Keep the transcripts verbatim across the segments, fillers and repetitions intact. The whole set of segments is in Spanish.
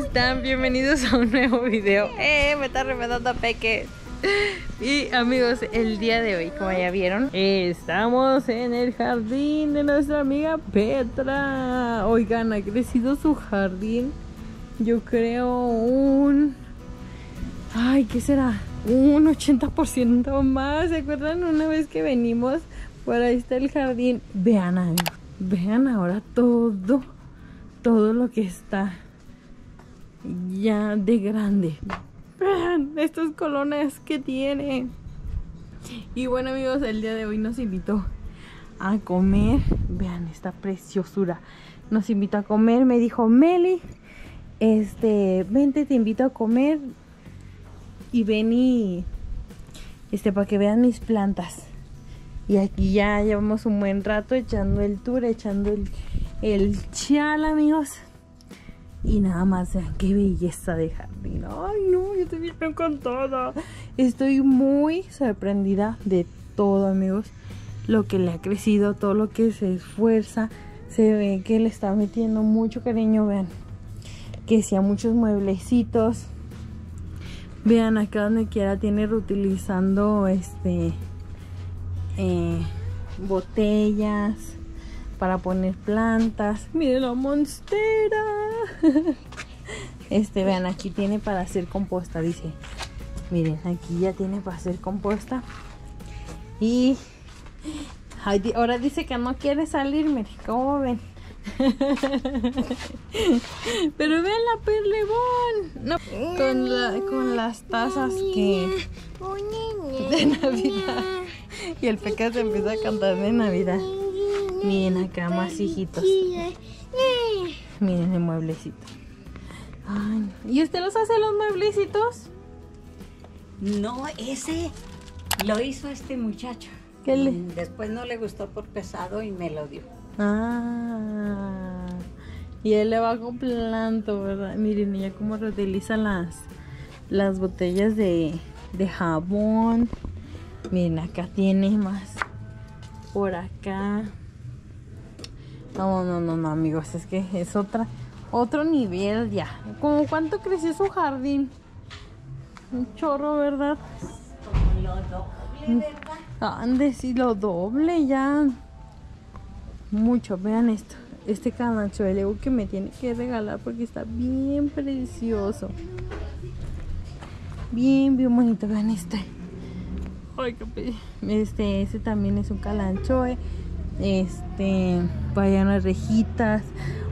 están? Bienvenidos a un nuevo video. Eh, me está remedando a Peque. Y amigos, el día de hoy, como ya vieron, estamos en el jardín de nuestra amiga Petra. Oigan, ha crecido su jardín. Yo creo un... Ay, ¿qué será? Un ochenta por ciento más. ¿Se acuerdan una vez que venimos? Por ahí está el jardín. Vean, amigos. Vean ahora todo, todo lo que está ya de grande. Vean estas colonas que tiene. Y bueno, amigos, el día de hoy nos invitó a comer. Vean esta preciosura. Nos invitó a comer, me dijo Meli, este, vente, te invito a comer. Y ven y, este, para que vean mis plantas. Y aquí ya llevamos un buen rato echando el tour, echando el, el chal, amigos. Y nada más, vean qué belleza de jardín. Ay, no, yo estoy bien encantada. Estoy muy sorprendida de todo, amigos. Lo que le ha crecido, todo lo que se esfuerza. Se ve que le está metiendo mucho cariño, vean. Que sea muchos mueblecitos. Vean, acá donde quiera tiene reutilizando este eh, botellas para poner plantas. Miren la monstera. Este, vean, aquí tiene para hacer composta, dice. Miren, aquí ya tiene para hacer composta. Y ahora dice que no quiere salir, miren, ¿cómo ven? Pero vean la perlebón, no, con, la, con las tazas que de Navidad. Y el Peca se empieza a cantar de Navidad. Miren acá más hijitos. Miren el mueblecito. Ay, ¿y usted los hace los mueblecitos? No, ese lo hizo este muchacho. ¿Qué le? Después no le gustó por pesado y me lo dio. Ah, y él le va acoplando, ¿verdad? Miren, ella como reutiliza las, las botellas de, de jabón. Miren, acá tiene más. Por acá. No, no, no, no, amigos, es que es otra, otro nivel ya. ¿Cómo cuánto creció su jardín? Un chorro, ¿verdad? Como lo doble, ¿verdad? Ande, sí, lo doble ya. Mucho, vean esto, este canachuelo que me tiene que regalar porque está bien precioso. Bien, bien bonito, vean este. Ay, qué este, este también es un calanchoe. Este, vayan las rejitas.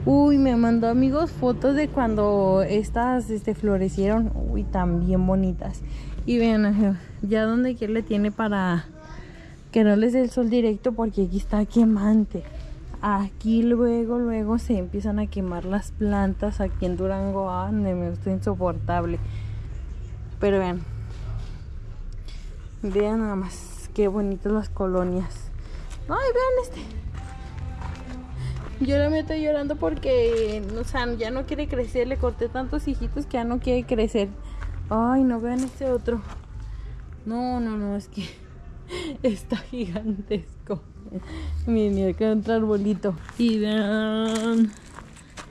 Uy, me mandó, amigos, fotos de cuando estas este, florecieron. Uy, tan bien bonitas. Y vean, ya donde quiera le tiene para que no les dé el sol directo porque aquí está quemante. Aquí luego, luego se empiezan a quemar las plantas aquí en Durango. Ah, me está insoportable. Pero vean. Vean nada más. Qué bonitas las colonias. Ay, vean este. Yo la meto llorando porque, o sea, ya no quiere crecer. Le corté tantos hijitos que ya no quiere crecer. Ay, no, vean este otro. No, no, no, es que está gigantesco. Miren, acá otro arbolito. Y vean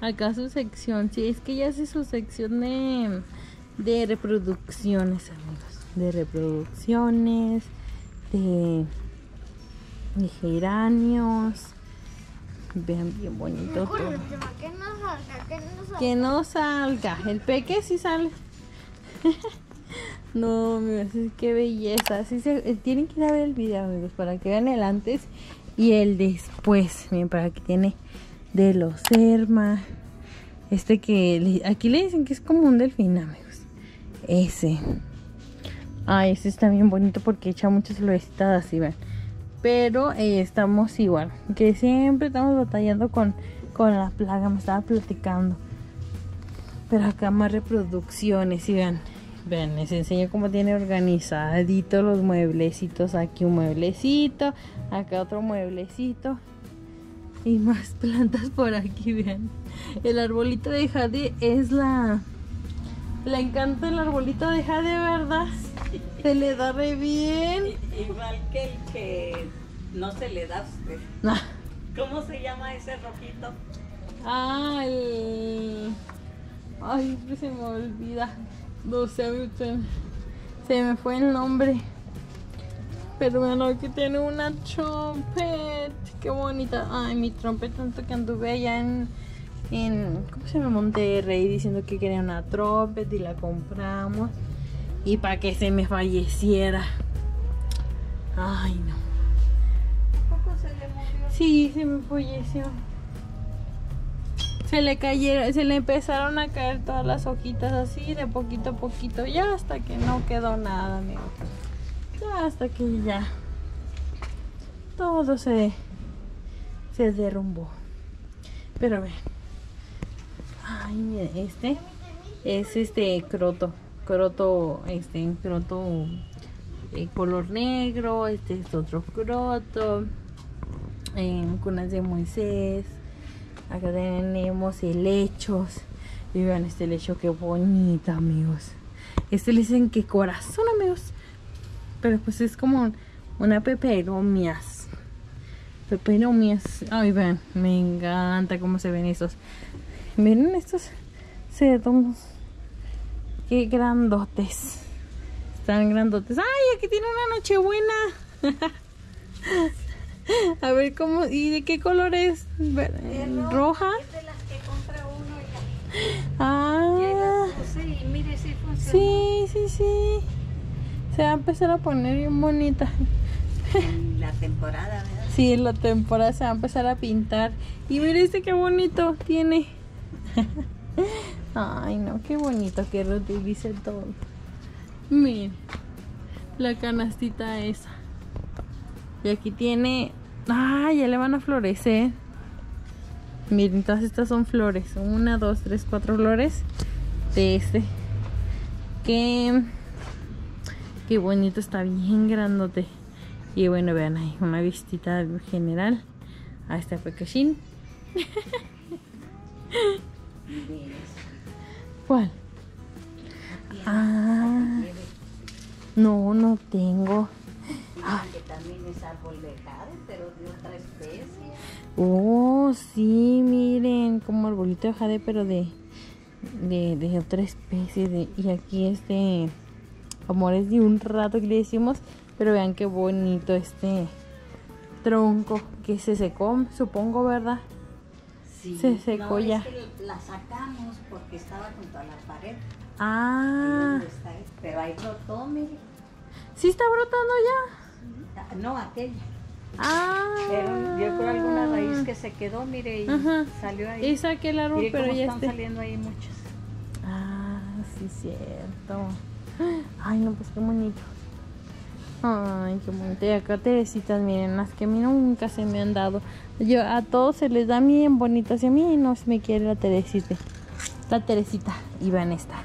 acá su sección. Sí, es que ya hace su sección de, de reproducciones, amigos. De reproducciones, de, de geranios. Vean, bien bonito todo. Que no salga, que no salga. Que no salga. El Peque sí sale. No, amigos, es que belleza. Sí se, eh, tienen que ir a ver el video, amigos, para que vean el antes y el después. Miren, para que tiene de los Erma. Este que le, aquí le dicen que es como un delfín, amigos. Ese. Ah, ese está bien bonito porque echa muchas florecitas así, vean. Pero eh, estamos igual, que siempre estamos batallando con, con la plaga. Me estaba platicando. Pero acá más reproducciones, y vean. Vean, les enseño cómo tiene organizadito los mueblecitos. Aquí un mueblecito, acá otro mueblecito. Y más plantas por aquí, vean. El arbolito de jade es la... Le encanta el arbolito de jade, ¿verdad? Se le da re bien. Igual que el que no se le da a usted. No. ¿Cómo se llama ese rojito? Ah, el... Ay, siempre se me olvida. Doceavuten. Se me fue el nombre. Pero bueno, aquí tiene una trompeta. Qué bonita. Ay, mi trompeta, tanto que anduve allá en, en ¿cómo se llama? Monterrey, diciendo que quería una trompeta y la compramos. Y para que se me falleciera. Ay, no. ¿Poco se le murió? Sí, se me falleció. Se le cayeron, se le empezaron a caer todas las hojitas así, de poquito a poquito, ya hasta que no quedó nada, amigo. Ya hasta que ya todo se, se derrumbó. Pero ven. Ay, mira, este es este croto, croto, este croto eh, color negro, este es otro croto, eh, cunas de Moisés. Acá tenemos helechos. Y vean este helecho, qué bonita, amigos. Este le dicen que corazón, amigos. Pero pues es como una peperomias. Peperomias. Ay, vean, me encanta cómo se ven estos. Miren estos cerdos. Qué grandotes. Están grandotes. ¡Ay, aquí tiene una Nochebuena! A ver cómo, ¿y de qué color es? ¿Roja? Es de las que compra uno ya. Ah. Ya puse y mire si funciona. Sí, sí, sí. Se va a empezar a poner bien bonita. En la temporada, ¿verdad? Sí, en la temporada se va a empezar a pintar. Y mire este qué bonito tiene. Ay, no, qué bonito que reutilice todo. Miren, la canastita esa. Y aquí tiene... Ah, ya le van a florecer. Miren, todas estas son flores. Una, dos, tres, cuatro flores de este. Qué, qué bonito, está bien grandote. Y bueno, vean ahí una vistita general a este pequeñín. ¿Cuál? Ah, no, no tengo. Ah. Que también es árbol de jade, pero de otra especie. Oh, sí, miren, como arbolito de jade, pero de, de, de otra especie. De, y aquí este, amores de un rato que le decimos, pero vean qué bonito este tronco que se secó, supongo, ¿verdad? Sí, se secó no, ya. Es que la sacamos porque estaba junto a la pared. Ah. Está, pero ahí brotó, miren. ¿Sí está brotando ya? No, aquella. Ah. Pero yo creo alguna raíz que se quedó, mire, y ajá, salió ahí. Y saqué el árbol, pero ya están este... saliendo ahí muchos. Ah, sí, cierto. Ay, no, pues qué bonito. Ay, qué bonito. Y acá teresitas, miren, las que a mí nunca se me han dado. Yo a todos se les da bien bonitas y a mí no se me quiere la teresita. La teresita. Y vean esta.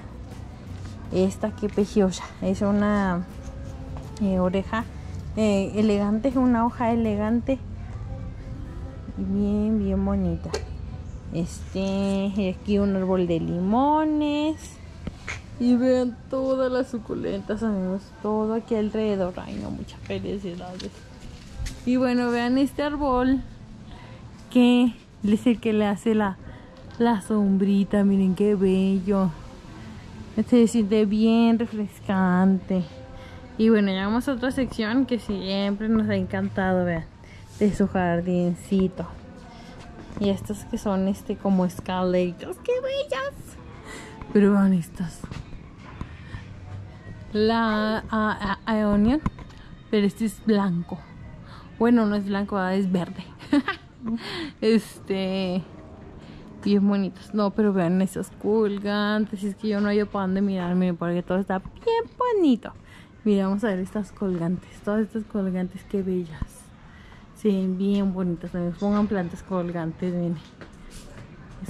Esta que preciosa. Es una eh, oreja. Eh, elegante, es una hoja elegante, bien bien bonita. Este, aquí un árbol de limones. Y vean todas las suculentas, amigos, todo aquí alrededor. Ay, no, muchas felicidades. Y bueno, vean este árbol que es el que le hace la, la sombrita. Miren qué bello. Este se siente bien refrescante. Y bueno, llegamos a otra sección que siempre nos ha encantado, vean, de su jardincito. Y estas que son este como escaleras, ¡qué bellas! Pero vean estas. La a, a, Aeonium, pero este es blanco. Bueno, no es blanco, es verde. este, bien bonitos. No, pero vean esas colgantes, es que yo no hallo para dónde mirarme porque todo está bien bonito. Mira, vamos a ver estas colgantes, todas estas colgantes, qué bellas. Se ven bien bonitas, también pongan plantas colgantes, miren.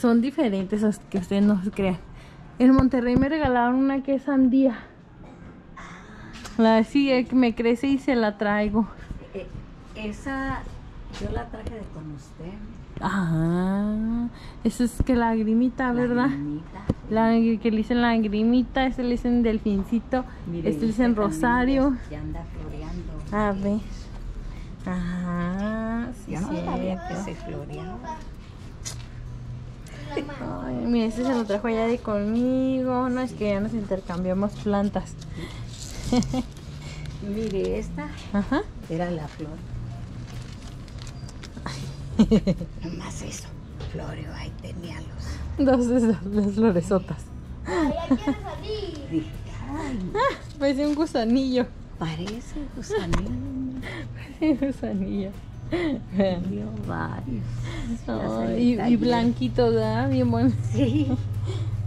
Son diferentes a las que ustedes nos crean. En Monterrey me regalaron una que es sandía. La sí, que me crece y se la traigo. Eh, esa yo la traje de con usted. Ajá, eso es que la lagrimita, ¿verdad? La que le dicen lagrimita, este le dicen delfincito, mire, este le dicen rosario. Ya anda floreando. A ver. Ajá, sí, yo no sabía que se floreaba. Ay, mira, este se lo trajo allá de conmigo. No, es que ya nos intercambiamos plantas. Mire, esta Ajá. era la flor. Nomás eso. Florio, ahí tenía los... Dos de esas, las floresotas. Ay, ya quiero salir. Dije, ay. Ah, parece un gusanillo. Parece un gusanillo. Parece un gusanillo. Vio varios. Oh, y, y blanquito, ¿verdad? Bien bueno. Sí.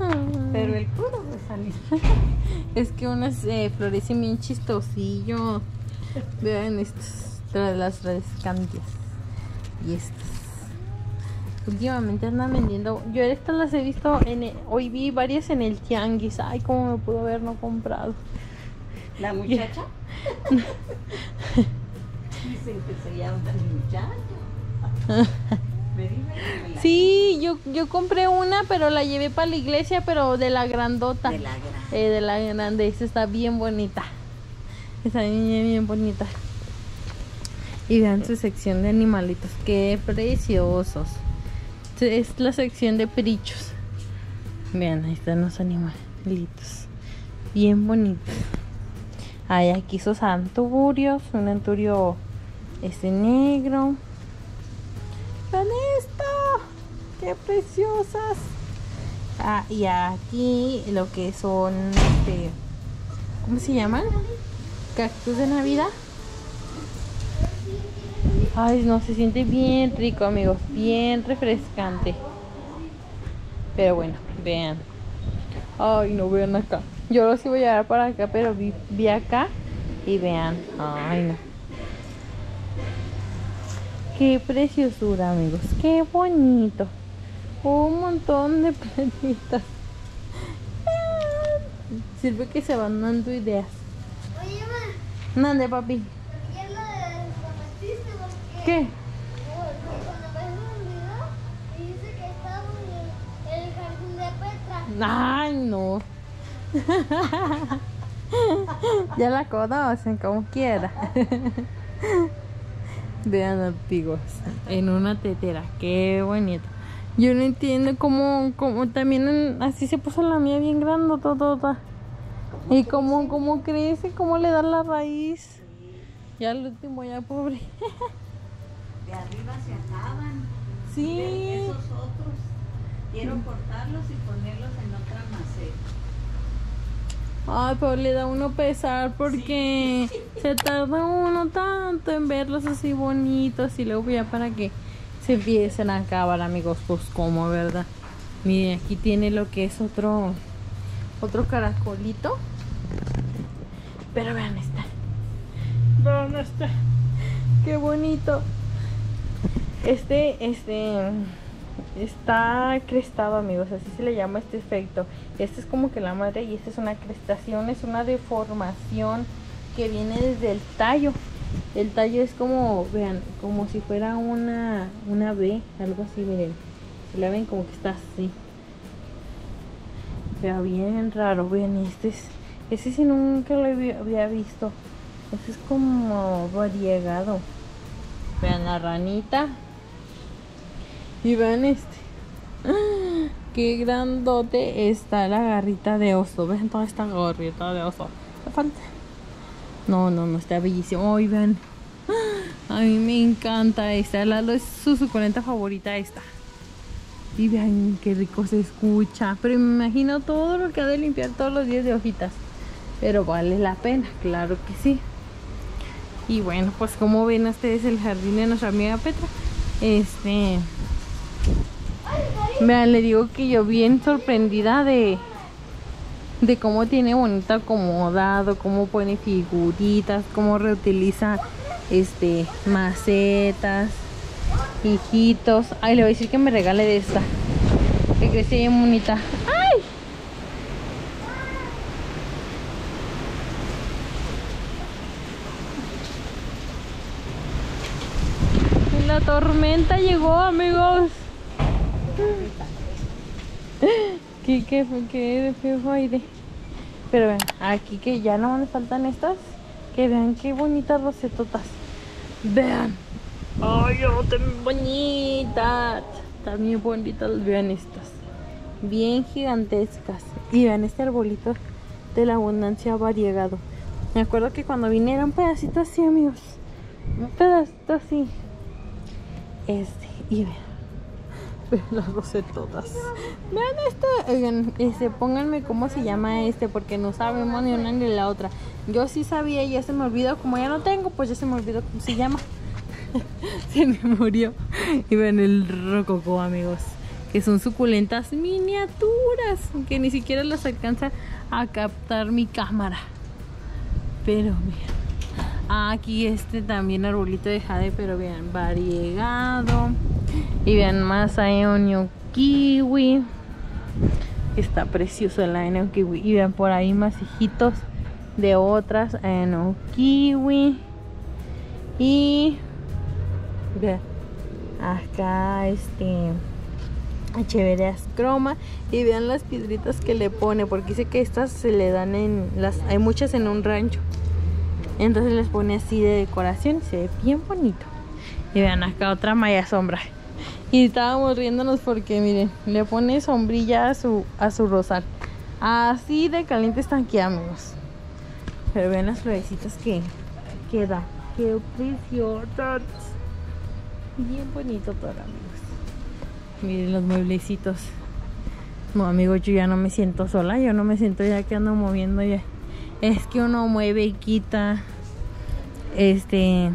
Ah. Pero el puro gusanillo. Es que unas eh, florecen bien chistosillo. Vean estas, tras las rescandias. Y estas. Últimamente andan vendiendo. Yo estas las he visto en el, hoy vi varias en el tianguis. Ay, cómo me pudo haber no comprado. ¿La muchacha? Dicen que se llama muchacha. Sí, yo, yo compré una, pero la llevé para la iglesia, pero de la grandota. De la grande. Eh, de la grande. Esta está bien bonita. Esta niña bien bonita. Y vean su sección de animalitos. Qué preciosos. Es la sección de perichos. Vean, ahí están los animalitos. Bien bonitos. Hay aquí sus anturios. Un anturio este negro. ¡Vean esto! ¡Qué preciosas! Ah, y aquí lo que son este, ¿cómo se llaman? Cactus de Navidad. Ay, no, se siente bien rico, amigos. Bien refrescante. Pero bueno, vean. Ay, no, vean acá. Yo los iba a llevar para acá, pero vi, vi acá. Y vean. Ay, no. Qué preciosura, amigos. Qué bonito. Un montón de plantitas. Sirve que se van dando ideas. Oye, mamá. Mande, papi. ¿Qué? Cuando ves un video y dice que está en el jardín de Petra. Ay, no. Ya la conocen como quiera. Vean, amigos, en una tetera. Qué bonito. Yo no entiendo cómo, cómo también en, así se puso la mía bien grande, toda. Y cómo, cómo crece, cómo le da la raíz. Ya al último, ya pobre. De arriba se ataban. Sí. De esos otros. Quiero cortarlos y ponerlos en otra maceta. Ay, pero le da uno pesar porque sí. Se tarda uno tanto en verlos así bonitos. Y luego ya para que se empiecen a acabar, amigos. Pues como, ¿verdad? Miren, aquí tiene lo que es otro, otro caracolito. Pero vean esta. Vean esta. Qué bonito. Este, este, está crestado, amigos, así se le llama este efecto. Este es como que la madre y esta es una crestación, es una deformación que viene desde el tallo. El tallo es como, vean, como si fuera una, una V, algo así, miren. Si la ven como que está así. Pero bien raro, vean, este es, este sí nunca lo había visto. Este es como variegado. Vean la ranita. Y vean este. ¡Ah! Qué grandote está la garrita de oso. Vean toda esta gorrita de oso. ¿Te falta? No, no, no, está bellísimo. Ay, vean. ¡Ah! A mí me encanta esta. Lalo es su suculenta favorita esta. Y vean qué rico se escucha. Pero me imagino todo lo que ha de limpiar todos los días de hojitas. Pero vale la pena, claro que sí. Y bueno, pues como ven ustedes el jardín de nuestra amiga Petra. Este, vean, le digo que yo bien sorprendida de de cómo tiene bonito acomodado, cómo pone figuritas, cómo reutiliza este macetas, hijitos. Ay, le voy a decir que me regale de esta, que crece bien bonita. ¡Ay! La tormenta llegó, amigos. Qué, qué, qué feo aire. Pero vean, aquí que ya no me faltan estas. Que vean qué bonitas rosetotas. Vean. Ay, oh, tan bonitas. También bonitas, vean estas. bien gigantescas. Y vean este arbolito de la abundancia variegado. Me acuerdo que cuando vine era un pedacito así, amigos. Un pedacito así. Este, y vean. Las rosetotas. Vean esto. Oigan, este, pónganme cómo se llama este, porque no sabemos ni una ni la otra. Yo sí sabía y ya se me olvidó. Como ya no tengo, pues ya se me olvidó cómo se llama. Se me murió. Y vean el rococó, amigos, que son suculentas miniaturas, que ni siquiera las alcanza a captar mi cámara. Pero vean, aquí este también arbolito de jade, pero vean, variegado. Y vean más Aeonium kiwi. Está precioso el Aeonium kiwi. Y vean por ahí más hijitos de otras Aeonium kiwi. Y vean acá este Echevereas croma. Y vean las piedritas que le pone, porque dice que estas se le dan en las, hay muchas en un rancho, entonces les pone así de decoración. Se ve bien bonito. Y vean acá otra malla sombra. Y estábamos riéndonos porque miren, le pone sombrilla a su, a su rosal. Así de caliente están aquí, amigos. Pero vean las florecitas que, que da. Qué preciosas. Bien bonito todo, amigos. Miren los mueblecitos. No, amigos, yo ya no me siento sola. Yo no me siento ya que ando moviendo ya. Es que uno mueve y quita. Este...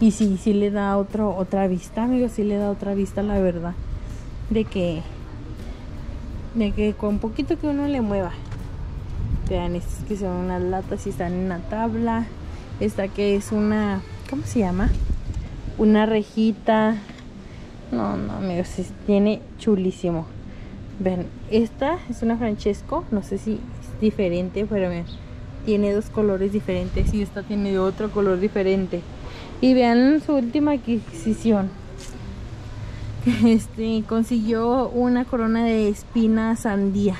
Y sí, sí le da otro, otra vista, amigos, sí le da otra vista, la verdad. De que, de que con poquito que uno le mueva. Vean, estas que son unas latas y están en una tabla. Esta que es una, ¿cómo se llama? Una rejita. No, no, amigos, se tiene chulísimo. Vean, esta es una Francesco, no sé si es diferente, pero vean, tiene dos colores diferentes y esta tiene otro color diferente. Y vean su última adquisición. Este, consiguió una corona de espina sandía.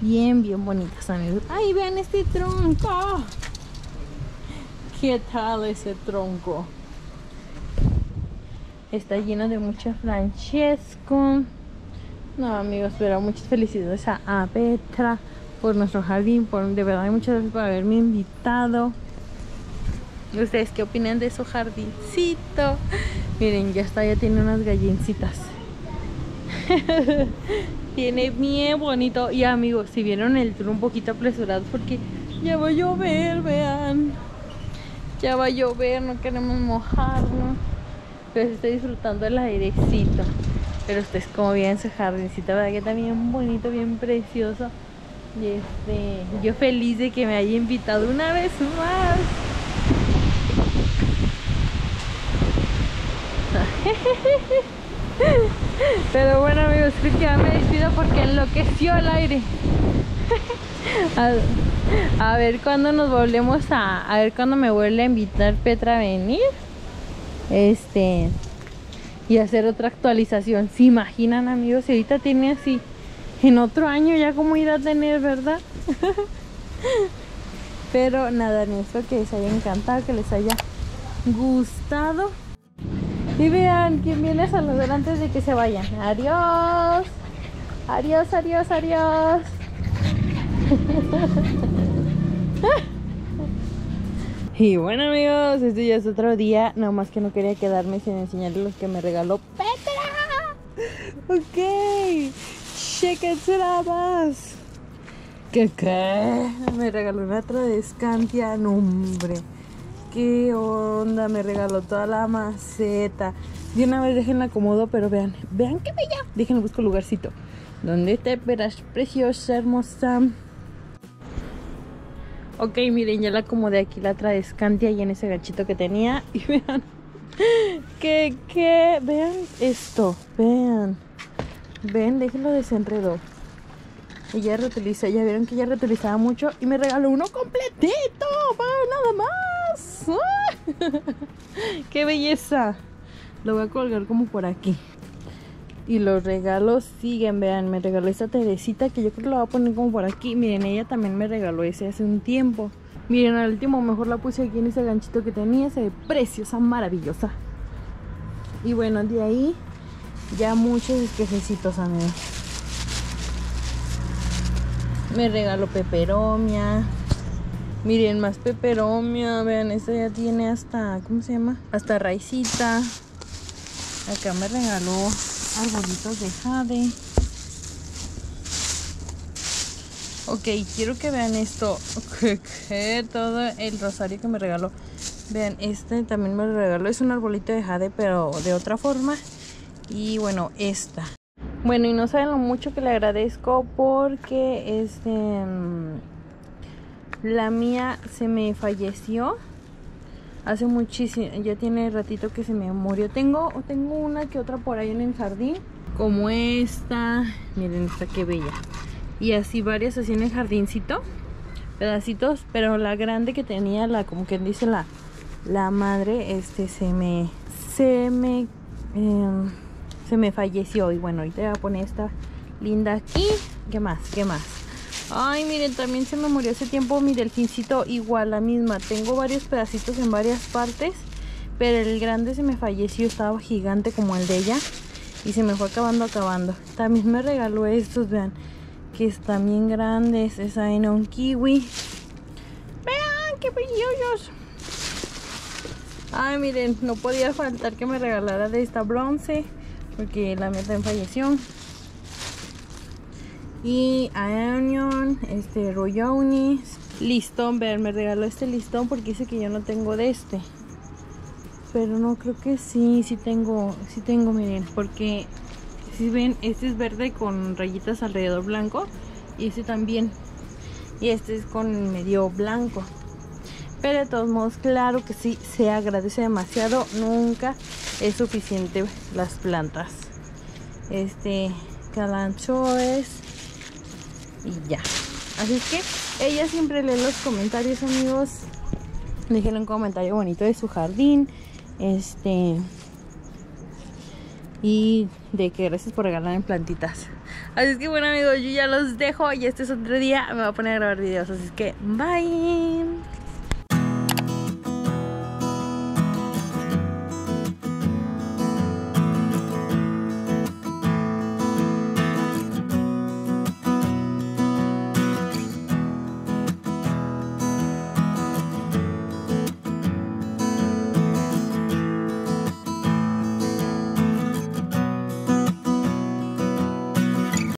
Bien, bien bonitas, amigos. ¡Ay, vean este tronco! ¿Qué tal ese tronco? Está lleno de mucha Francesco. No, amigos, pero muchas felicidades a, a Petra por nuestro jardín. Por, de verdad, muchas gracias por haberme invitado. ¿Ustedes qué opinan de su jardincito? Miren, ya está, ya tiene unas gallincitas. Tiene bien bonito. Y amigos, si vieron el tour un poquito apresurado, porque ya va a llover, vean. Ya va a llover, no queremos mojarnos. Pero estoy disfrutando el airecito. Pero ustedes como ven su jardincito, ¿verdad? Que está bien bonito, bien precioso. Y este, yo feliz de que me haya invitado una vez más. Pero bueno, amigos, creo que ya me despido porque enloqueció el aire. A, a ver cuándo nos volvemos a, a ver cuándo me vuelve a invitar Petra a venir este y hacer otra actualización. ¿Se imaginan, amigos? Si ahorita tiene así, en otro año ya como irá a tener, ¿verdad? Pero nada, amigos, espero que les haya encantado, que les haya gustado. Y vean quién viene a saludar antes de que se vayan. Adiós. Adiós, adiós, adiós. Y bueno, amigos, este ya es otro día. Nada más que no quería quedarme sin enseñarles los que me regaló Petra. Ok. Chequen más. ¿Qué qué? Me regaló una tradescantia, no, hombre. Qué onda, me regaló toda la maceta. De una vez déjenla acomodo, pero vean, vean qué bella. Déjenla, busco lugarcito. ¿Dónde te verás, preciosa, hermosa? Ok, miren, ya la acomodé aquí la tradescantia y en ese ganchito que tenía. Y vean, que, que, vean esto, vean. Ven, déjenlo desenredo. Ella reutiliza, ya vieron que ella reutilizaba mucho y me regaló uno completito, nada más. ¡Qué belleza! Lo voy a colgar como por aquí. Y los regalos siguen, vean. Me regaló esta Teresita, que yo creo que la voy a poner como por aquí. Miren, ella también me regaló ese hace un tiempo. Miren, al último mejor la puse aquí en ese ganchito que tenía. Se ve preciosa, maravillosa. Y bueno, de ahí ya muchos esquejecitos, amigos. Me regaló peperomia. Miren, más peperomia. Vean, esta ya tiene hasta, ¿cómo se llama? Hasta raicita. Acá me regaló arbolitos de jade. Ok, quiero que vean esto. Todo el rosario que me regaló. Vean, este también me lo regaló. Es un arbolito de jade, pero de otra forma. Y bueno, esta. Bueno, y no saben lo mucho que le agradezco, porque este la mía se me falleció hace muchísimo, ya tiene ratito que se me murió. Tengo, tengo una que otra por ahí en el jardín, como esta. Miren esta, qué bella. Y así varias así en el jardincito, pedacitos, pero la grande que tenía, la como que dice la, la madre, este se me, se me... Eh, se me falleció. Y bueno, ahorita voy a poner esta linda aquí. ¿Qué más? ¿Qué más? Ay, miren, también se me murió hace tiempo mi delfincito, igual, la misma. Tengo varios pedacitos en varias partes, pero el grande se me falleció, estaba gigante como el de ella, y se me fue acabando, acabando. También me regaló estos, vean, que están bien grandes. Es Aeonium kiwi. Vean, qué brillos. Ay, miren, no podía faltar que me regalara de esta bronce, porque la mía también falleció. Y Aeonium, este Royonis, listón. Vean, me regaló este listón porque dice que yo no tengo de este, pero no, creo que sí, sí tengo, sí tengo, miren, porque si ven, este es verde con rayitas alrededor blanco, y este también, y este es con medio blanco. Pero de todos modos, claro que sí, se agradece demasiado. Nunca es suficiente las plantas. Este, calanchoes y ya. Así es que ella siempre lee los comentarios, amigos. Dejen un comentario bonito de su jardín. Este, y de que gracias por regalarme plantitas. Así es que bueno, amigos, yo ya los dejo. Y este es otro día. Me voy a poner a grabar videos. Así es que bye.